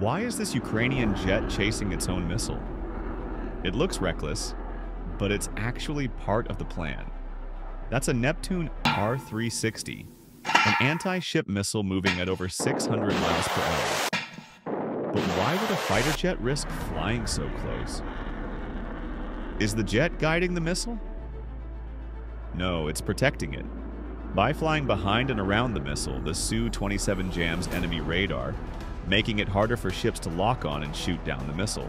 Why is this Ukrainian jet chasing its own missile? It looks reckless, but it's actually part of the plan. That's a Neptune R-360, an anti-ship missile moving at over 600 miles per hour. But why would a fighter jet risk flying so close? Is the jet guiding the missile? No, it's protecting it. By flying behind and around the missile, the Su-27 jams enemy radar, making it harder for ships to lock on and shoot down the missile.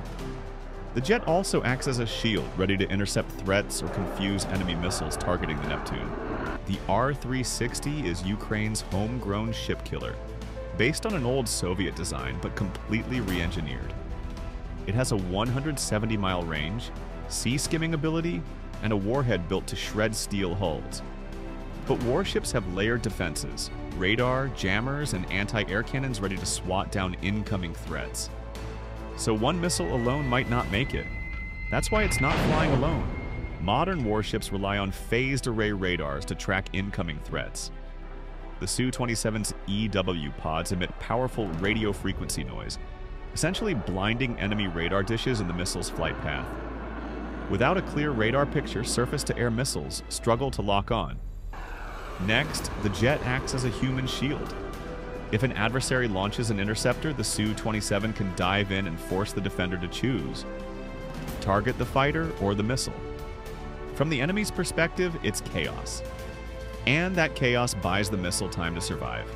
The jet also acts as a shield, ready to intercept threats or confuse enemy missiles targeting the Neptune. The R-360 is Ukraine's homegrown ship killer, based on an old Soviet design but completely re-engineered. It has a 170-mile range, sea-skimming ability, and a warhead built to shred steel hulls. But warships have layered defenses, radar, jammers, and anti-air cannons ready to swat down incoming threats. So one missile alone might not make it. That's why it's not flying alone. Modern warships rely on phased array radars to track incoming threats. The Su-27's EW pods emit powerful radio frequency noise, essentially blinding enemy radar dishes in the missile's flight path. Without a clear radar picture, surface-to-air missiles struggle to lock on. Next, the jet acts as a human shield. If an adversary launches an interceptor, the Su-27 can dive in and force the defender to choose. Target the fighter or the missile. From the enemy's perspective, it's chaos. And that chaos buys the missile time to survive.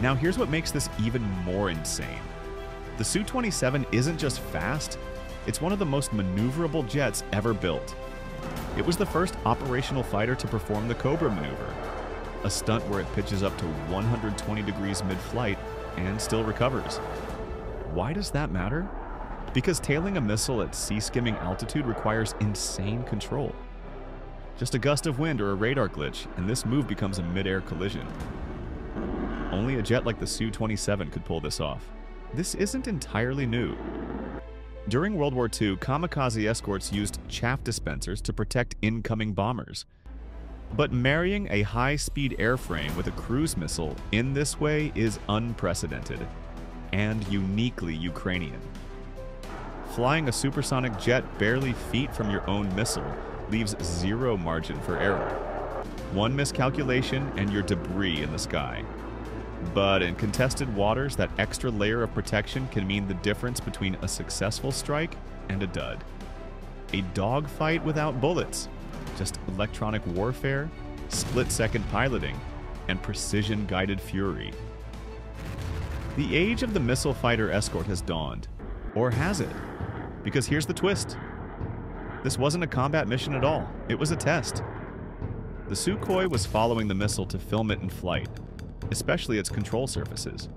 Now here's what makes this even more insane. The Su-27 isn't just fast, it's one of the most maneuverable jets ever built. It was the first operational fighter to perform the Cobra maneuver, a stunt where it pitches up to 120 degrees mid-flight and still recovers. Why does that matter? Because tailing a missile at sea-skimming altitude requires insane control. Just a gust of wind or a radar glitch, and this move becomes a mid-air collision. Only a jet like the Su-27 could pull this off. This isn't entirely new. During World War II, kamikaze escorts used chaff dispensers to protect incoming bombers. But marrying a high-speed airframe with a cruise missile in this way is unprecedented and uniquely Ukrainian. Flying a supersonic jet barely feet from your own missile leaves zero margin for error. One miscalculation and you're debris in the sky. But in contested waters, that extra layer of protection can mean the difference between a successful strike and a dud. A dogfight without bullets, just electronic warfare, split-second piloting, and precision-guided fury. The age of the missile fighter escort has dawned. Or has it? Because here's the twist. This wasn't a combat mission at all. It was a test. The Sukhoi was following the missile to film it in flight, especially its control surfaces.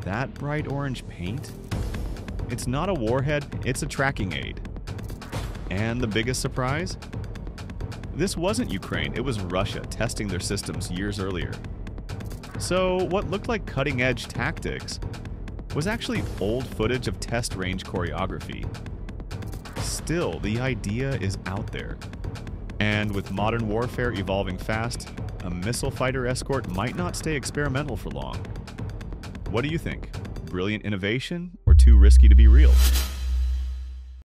That bright orange paint? It's not a warhead, it's a tracking aid. And the biggest surprise? This wasn't Ukraine, it was Russia testing their systems years earlier. So what looked like cutting-edge tactics was actually old footage of test range choreography. Still, the idea is out there. And with modern warfare evolving fast, a missile fighter escort might not stay experimental for long. What do you think? Brilliant innovation or too risky?